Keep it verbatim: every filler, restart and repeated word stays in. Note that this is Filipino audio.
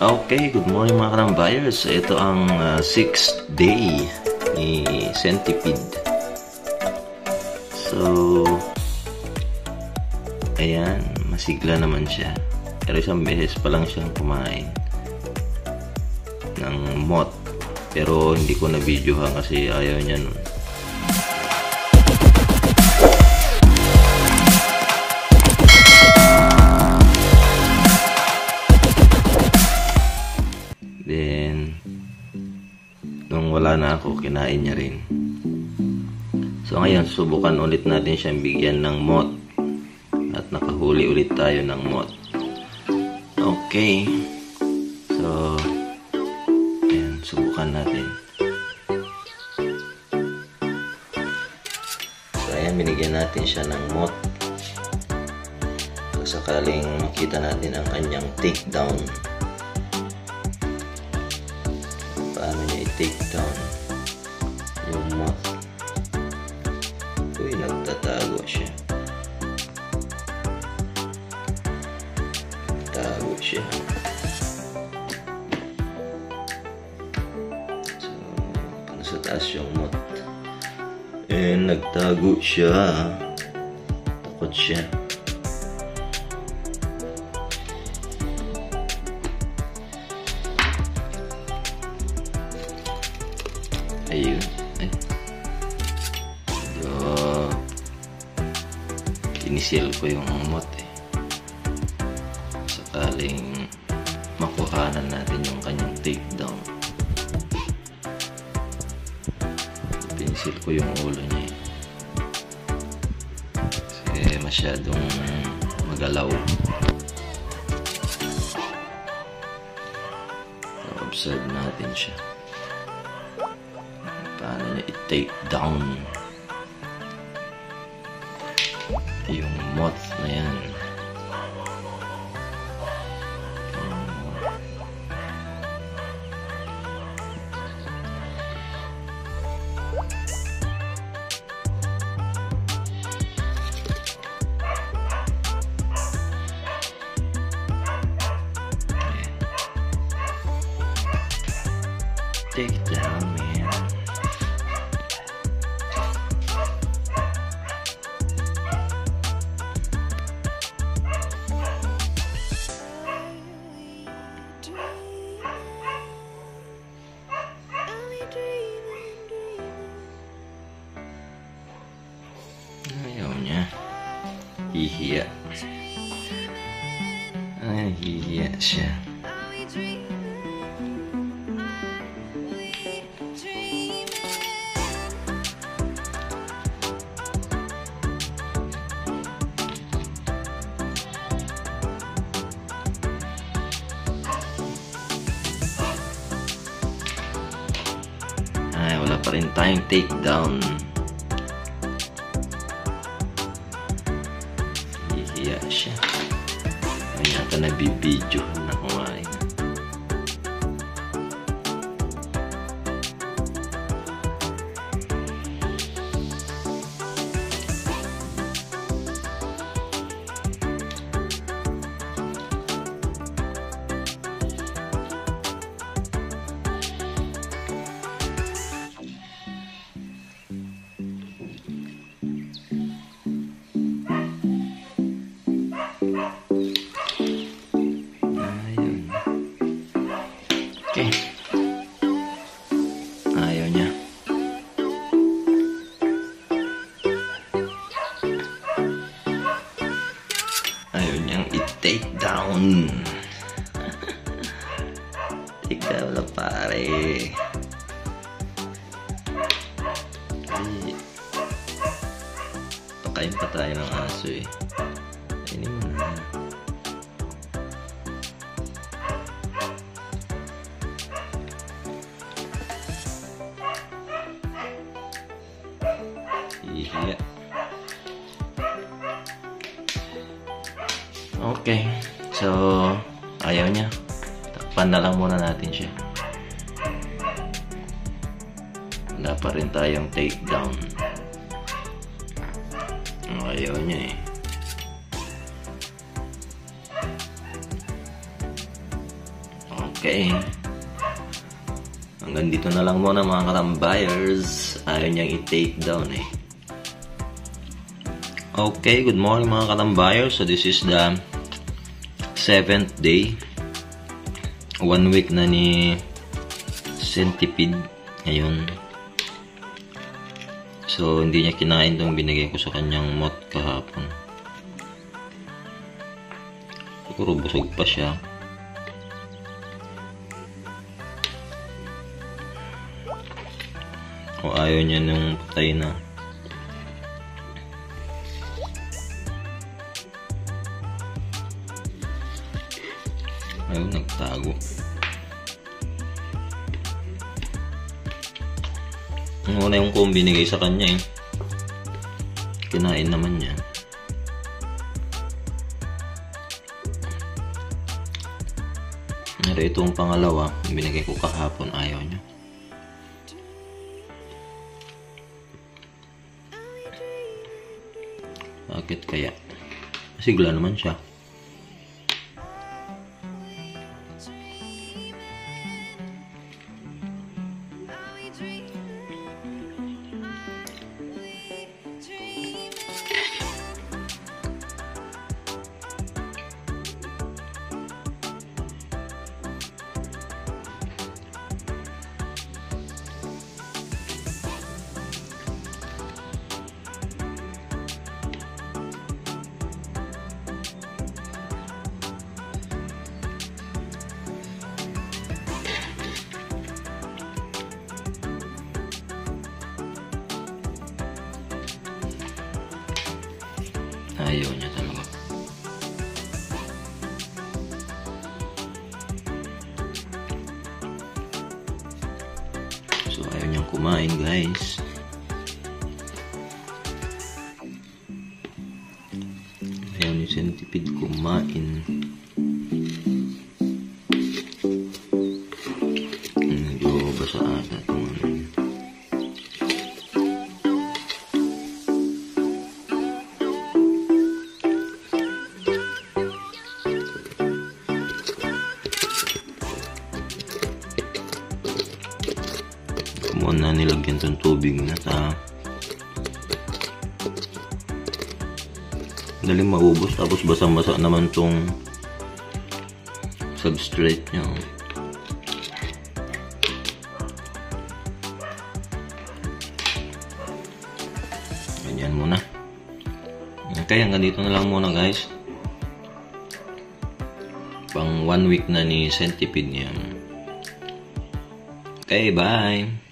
Oke, okay, good morning mga karambuyers. Ito ang uh, sixth day ni Centipede. So, ayan, masigla naman siya. Pero isang beses pa lang siyang kumain ng moth. Pero hindi ko na videohan kasi ayaw niya nun. Then, nung wala na ako, kinain niya rin. So ngayon, subukan ulit natin siyang bigyan ng moth. At nakahuli ulit tayo ng moth. Okay. So, ayan, subukan natin. So ayan, binigyan natin siya ng moth. So, sakaling makita natin ang kanyang takedown. Paano niya i-take down yung moth. Uy, nagtatago siya. Nagtago siya. So, paano sa taas yung moth. And nagtago siya. Takot siya. Ayun, ay. So, inisial ko yung moth eh. Sakaling makuhanan natin yung kanyang takedown. Pinisil ko yung ulo niya eh. Kasi masyadong magalaw. So, observe natin siya. Paano niya i-take down yung moth na yan. Okay. Take down, man. Hihiya. Ay, hihiya siya. Ay, wala pa rin tayong takedown. Iya siya. Ay, nata nabibidyo na kumain. Ayaw niya. Ayaw niyang i-take down. Take down lang pare. Ay. Pakain pa tayo ng aso eh. Ini muna. Iya. Okay. So, ayaw niya. Takpan na lang muna natin siya. Wala pa rin tayong takedown. Ayaw niya eh. Okay. Hanggang dito na lang muna mga katambayers. Ayaw niyang i-take down eh. Okay, good morning mga katambayers. So this is the seventh day. One week na ni Centipede. Ayun. So hindi niya kinain itong binigay ko sa kanyang mot kahapon. Siguro busog pa siya. O ayaw niya nung patay na. Ayun, nagtago. Ang una yung comb binigay sa kanya eh. Kinain naman niya. Pero itong pangalawa, binigay ko kahapon, ayaw niya. Bakit kaya? Sigla naman siya. Ayaw niya talaga. So ayaw niyang kumain guys. Ayaw ni Centipede kumain. Nag-uoba sa akin. Na nilagyan itong tubig na ta dali maubos, tapos basang-basa naman itong substrate nyo. Ganyan muna. Okay, hanggang dito na lang muna guys. Pang one week na ni Centipede niya. Okay, bye.